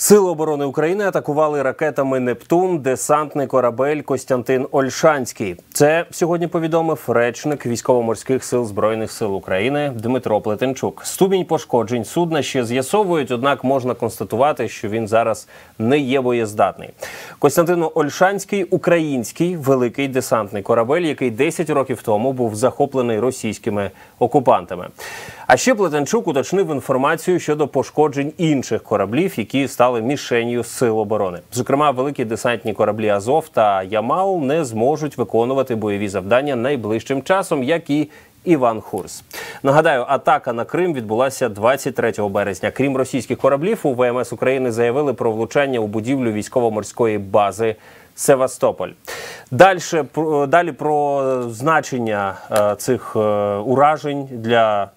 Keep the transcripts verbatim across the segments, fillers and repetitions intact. Сили оборони України атакували ракетами «Нептун» десантний корабель «Костянтин Ольшанський». Це сьогодні повідомив речник Військово-морських сил Збройних сил України Дмитро Плетенчук. Ступінь пошкоджень судна ще з'ясовують, однак можна констатувати, що він зараз не є боєздатний. «Костянтин Ольшанський» – український великий десантний корабель, який десять років тому був захоплений російськими окупантами. А ще Плетенчук уточнив інформацію щодо пошкоджень інших кораблів, які стали мішенню сил оборони. Зокрема, великі десантні кораблі «Азов» та «Ямал» не зможуть виконувати бойові завдання найближчим часом, як і «Іван-Хурс». Нагадаю, атака на Крим відбулася двадцять третього березня. Крім російських кораблів, у ВМС України заявили про влучання у будівлю військово-морської бази «Севастополь». Далі, далі про значення цих уражень для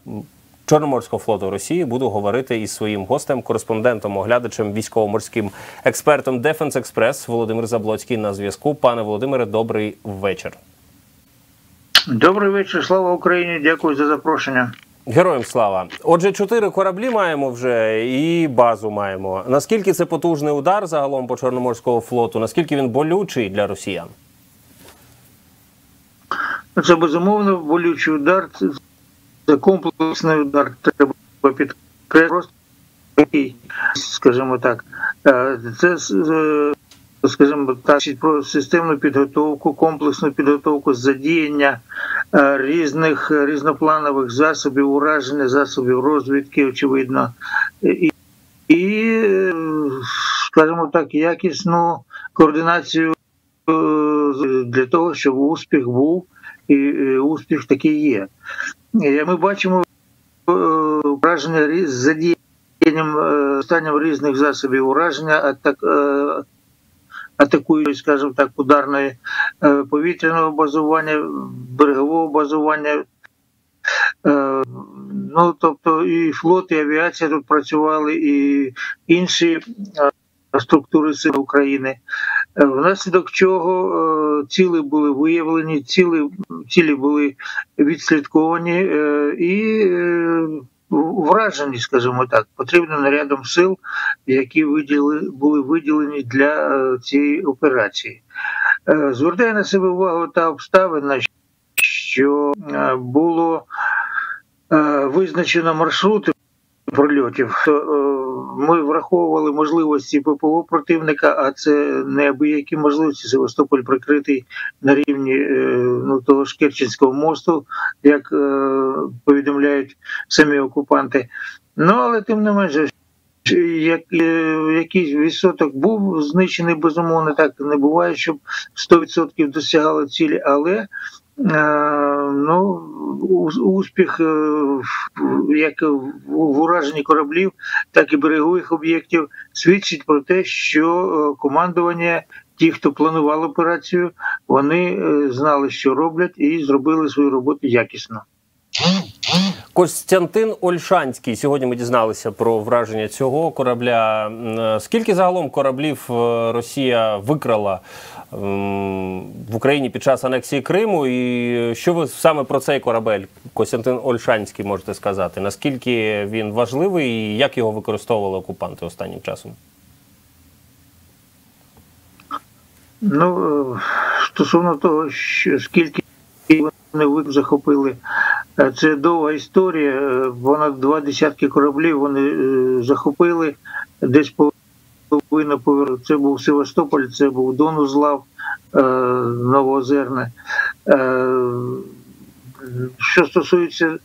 Чорноморського флоту Росії буду говорити із своїм гостем, кореспондентом, оглядачем, військово-морським експертом Defense Express Володимир Заблоцький на зв'язку. Пане Володимире, добрий вечір. Добрий вечір, слава Україні, дякую за запрошення. Героям слава. Отже, чотири кораблі маємо вже і базу маємо. Наскільки це потужний удар загалом по Чорноморському флоту? Наскільки він болючий для росіян? Це безумовно болючий удар. Це комплексний удар, треба підкреслити, просто, скажімо так, це, скажімо так, про системну підготовку, комплексну підготовку, задіяння різних, різнопланових засобів, ураження, засобів розвідки, очевидно, і, і, скажімо так, якісну координацію для того, щоб успіх був, і успіх такий є. Ми бачимо ураження з задіянням станом різних засобів ураження, атакують, скажімо так, ударної повітряного базування, берегового базування. Ну, тобто і флот, і авіація тут працювали, і інші структури сил України. Внаслідок чого цілі були виявлені, цілі, цілі були відслідковані і вражені, скажімо так, потрібним нарядом сил, які виділи, були виділені для цієї операції. Звертаю на себе увагу та обставина, що було визначено маршрути прольотів. Ми враховували можливості ППО противника, а це неабиякі можливості. Севастополь прикритий на рівні ну, того ж Керченського мосту, як повідомляють самі окупанти. Ну, але тим не менше, як, якийсь відсоток був знищений, безумовно, так не буває, щоб сто відсотків досягало цілі, але ну, успіх як в ураженні кораблів, так і берегових об'єктів свідчить про те, що командування, ті, хто планував операцію, вони знали, що роблять, і зробили свою роботу якісно. Костянтин Ольшанський. Сьогодні ми дізналися про враження цього корабля. Скільки загалом кораблів Росія викрала в Україні під час анексії Криму? І що ви саме про цей корабель Костянтин Ольшанський можете сказати? Наскільки він важливий і як його використовували окупанти останнім часом? Ну, стосовно того, що скільки вони захопили, це довга історія, понад два десятки кораблів вони захопили, десь половина повернули. Це був Севастополь, це був Донузлав, Новоозерне. Що стосується,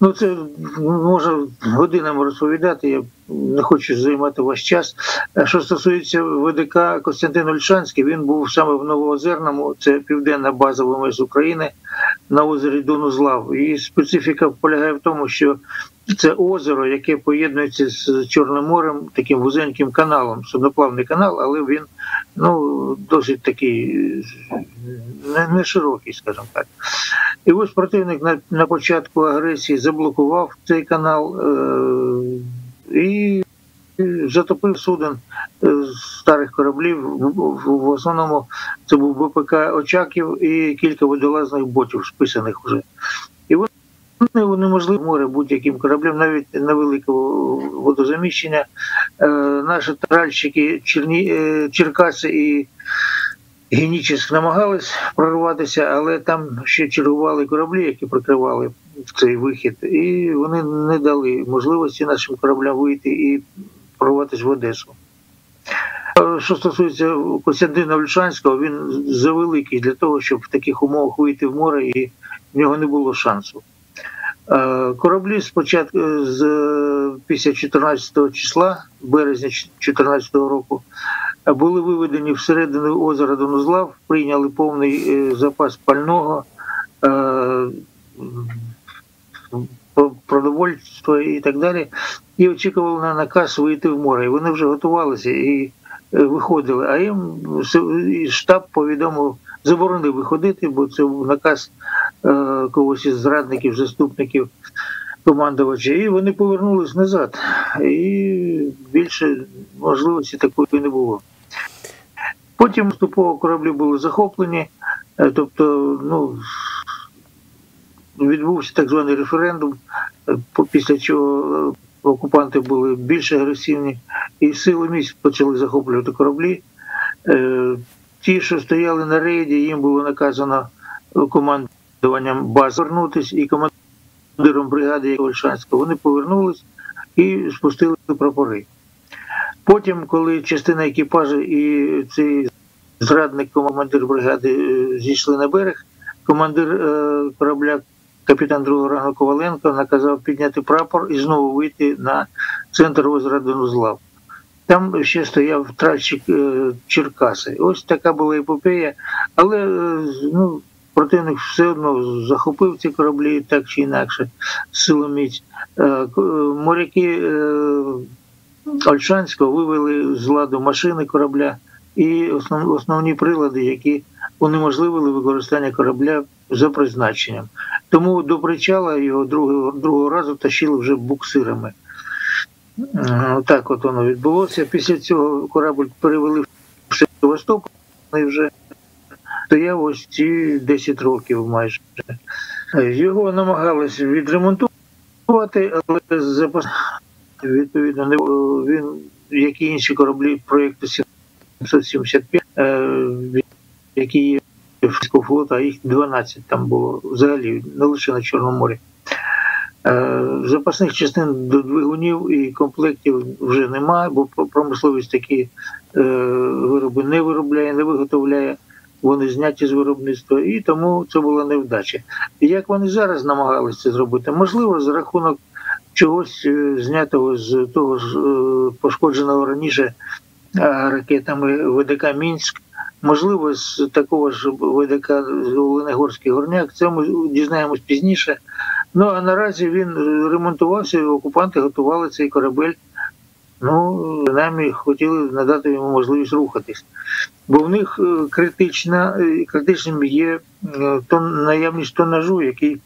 ну це можна годинами розповідати, я не хочу займати ваш час. Що стосується ВДК Костянтин Ольшанський, він був саме в Новоозерному, це південна база ВМС України, на озері Донузлав. І специфіка полягає в тому, що це озеро, яке поєднується з Чорним морем, таким вузеньким каналом, судноплавний канал, але він ну, досить такий не, не широкий, скажімо так. І ось противник на, на початку агресії заблокував цей канал е- і затопив суден старих кораблів, в основному це був БПК «Очаків» і кілька водолазних ботів, списаних вже. І вони неможливо море будь-яким кораблем, навіть невеликого водозаміщення. Е, наші тральщики Черні, е, Черкаси і Генічеськ намагались прорватися, але там ще чергували кораблі, які прикривали цей вихід, і вони не дали можливості нашим кораблям вийти і прорватися в Одесу. Що стосується Костянтина Ольшанського, він завеликий для того, щоб в таких умовах вийти в море, і в нього не було шансу. Кораблі спочатку з після чотирнадцятого числа, березня дві тисячі чотирнадцятого року, були виведені всередину озера Донузлав, прийняли повний запас пального, продовольства і так далі, і очікували на наказ вийти в море. І вони вже готувалися і виходили, а їм штаб повідомив, заборонив виходити, бо це був наказ когось із зрадників, заступників командувача, і вони повернулись назад, і більше можливості такої не було. Потім поступово кораблі були захоплені, тобто, ну, відбувся так званий референдум, після чого окупанти були більш агресивні, і сили місць почали захоплювати кораблі. Ті, що стояли на рейді, їм було наказано командуванням бази повернутися, і командиром бригади Ольшанського. Вони повернулись і спустили прапори. Потім, коли частина екіпажу і цей зрадник, командир бригади, зійшли на берег, командир корабля, капітан другого рангу Коваленко, наказав підняти прапор і знову вийти на центр озера Донузлав. Там ще стояв тральщик Черкаси. Ось така була епопея, але ну, противник все одно захопив ці кораблі так чи інакше, силоміць. Моряки Ольшанського вивели з ладу машини корабля і основні прилади, які унеможливили використання корабля за призначенням. Тому до причала його другого, другого разу тащили вже буксирами. Так от воно відбулося. Після цього корабль перевели в Севастополь, і вже стояв ось ці десять років майже. Його намагалися відремонтувати, але запас, відповідно, не було. Він, як і інші кораблі проєкту сімсот сімдесят п'ять, які є Каспійського флоту, а їх дванадцять там було взагалі, не лише на Чорному морі. Запасних частин до двигунів і комплектів вже немає, бо промисловість такі вироби не виробляє, не виготовляє, вони зняті з виробництва, і тому це була невдача. І як вони зараз намагалися це зробити? Можливо, за рахунок чогось знятого з того ж пошкодженого раніше ракетами ВДК «Мінськ», можливо, з такого ж ВДК «Оленегорський горняк», це ми дізнаємось пізніше. Ну, а наразі він ремонтувався, окупанти готували цей корабель. Ну, нам хотіли надати йому можливість рухатись. Бо в них критична, критичним є тон, наявність тонажу, який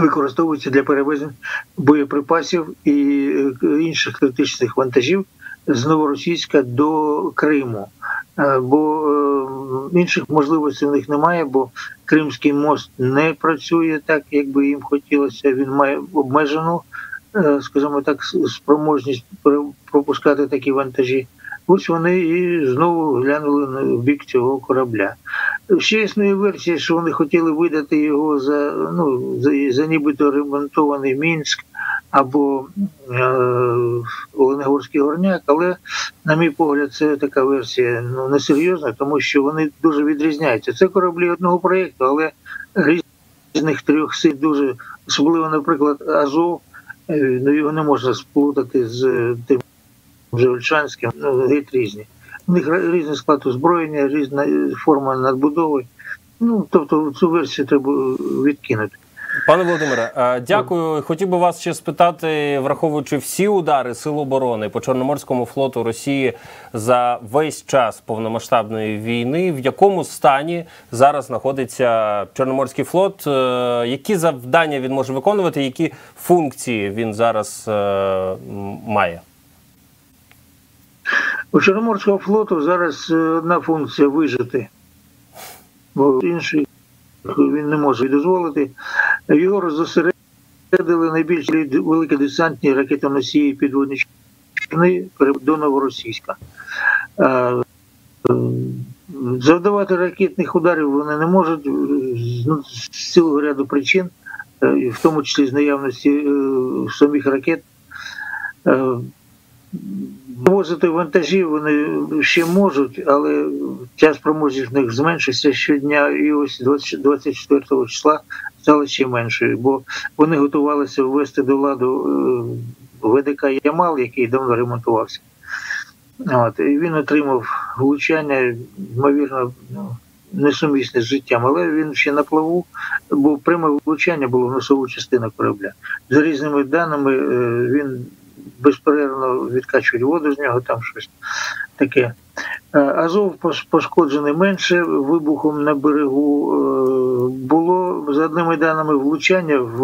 використовується для перевезень боєприпасів і інших критичних вантажів з Новоросійська до Криму. Бо інших можливостей в них немає, бо Кримський мост не працює так, як би їм хотілося. Він має обмежену, скажімо так, спроможність пропускати такі вантажі. Ось вони і знову глянули на бік цього корабля. Ще існує версія, що вони хотіли видати його за, ну, за, за нібито ремонтований Мінськ або е, Оленегорський горняк, але, на мій погляд, це така версія ну, несерйозна, тому що вони дуже відрізняються. Це кораблі одного проєкту, але різних трьох сил дуже, особливо, наприклад, Азов, е, ну, його не можна сплутати з е, тим вже Ольшанським, ну, геть різні. У них різний склад озброєння, різна форма надбудови. Ну, тобто цю версію треба відкинути. Пане Володимире, дякую. Хотів би вас ще спитати, враховуючи всі удари Сил оборони по Чорноморському флоту Росії за весь час повномасштабної війни, в якому стані зараз знаходиться Чорноморський флот, які завдання він може виконувати, які функції він зараз має? У Чорноморського флоту зараз одна функція – вижити, бо інший він не може дозволити. Його розосередити зосередили найбільш великі десантні ракетоносії підводні човни до Новоросійська. Завдавати ракетних ударів вони не можуть з цілого ряду причин, в тому числі з наявності самих ракет. Возити вантажі вони ще можуть, але ця спроможність в них зменшиться щодня, і ось двадцять четвертого числа стало ще меншою, бо вони готувалися ввести до ладу ВДК «Ямал», який давно ремонтувався. От, і він отримав влучання, ймовірно, несумісне з життям, але він ще на плаву, бо пряме влучання було в носову частину корабля. За різними даними, він безперервно відкачують воду з нього, там щось таке. Азов пошкоджений менше вибухом на берегу. Було, за одними даними, влучання в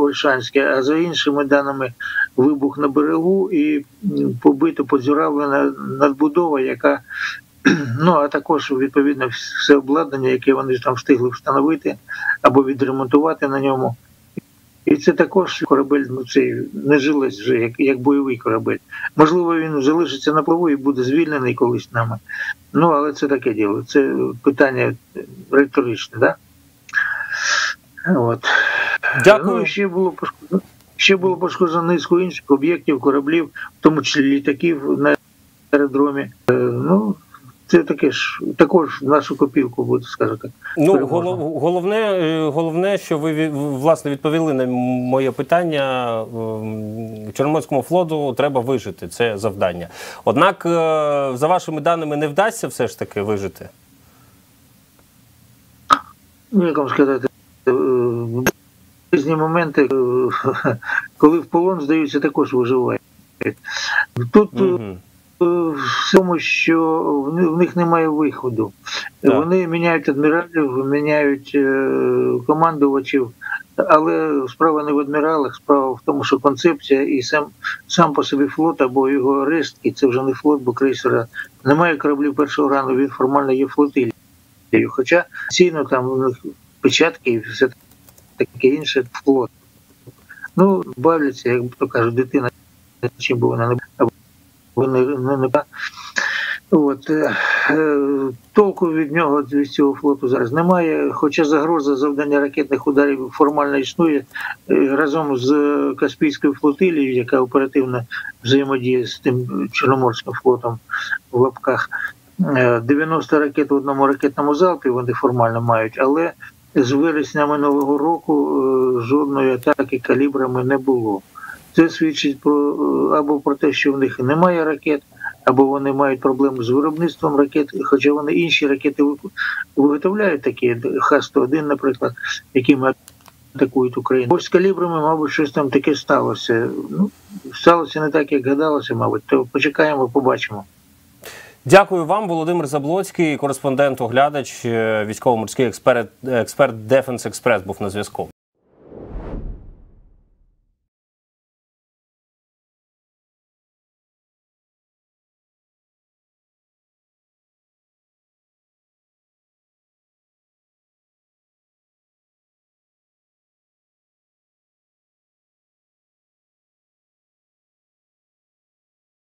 Ольшанське, а за іншими даними вибух на берегу і побито, поцарапана надбудова, яка, ну, а також, відповідно, все обладнання, яке вони там встигли встановити або відремонтувати на ньому. І це також корабель, ну, цей не жилось вже, як, як бойовий корабель. Можливо, він залишиться на плаву і буде звільнений колись нами. Ну, але це таке діло. Це питання риторичне, да? От. Дякую. Ну, ще було пошкоджено, ще було пошкоджено низку інших об'єктів, кораблів, в тому числі літаків на аеродромі. Ну, це таке ж, також нашу копілку буде, скажу так. Ну, голов, головне, головне, що ви, власне, відповіли на моє питання. Чорноморському флоту треба вижити, це завдання. Однак, за вашими даними, не вдасться все ж таки вижити? Ну, як вам сказати, різні моменти, коли в полон здаються, також виживають. Тут... Угу. В тому, що в них немає виходу. Так. Вони міняють адміралів, міняють командувачів, але справа не в адміралах, справа в тому, що концепція і сам, сам по собі флот або його рештки, це вже не флот, бо крейсера немає, кораблів першого рану, він формально є флотилією. Хоча ційно там у них печатки і все таке інше флот. Ну, бавляться, як то кажуть, дитина, чим би вона не була. Вони не, не от толку від нього, від цього флоту зараз немає. Хоча загроза завдання ракетних ударів формально існує разом з Каспійською флотилією, яка оперативно взаємодіє з тим Чорноморським флотом в лапках. дев'яносто ракет в одному ракетному залпі вони формально мають, але з вересня минулого року жодної атаки калібрами не було. Це свідчить про, або про те, що в них немає ракет, або вони мають проблеми з виробництвом ракет, хоча вони інші ракети виготовляють, такі Х сто один, наприклад, якими атакують Україну. Ось з калібрами, мабуть, щось там таке сталося. Ну, сталося не так, як гадалося, мабуть. То почекаємо, побачимо. Дякую вам, Володимир Заблоцький, кореспондент-оглядач, військово-морський експерт, експерт Defense Express був на зв'язку.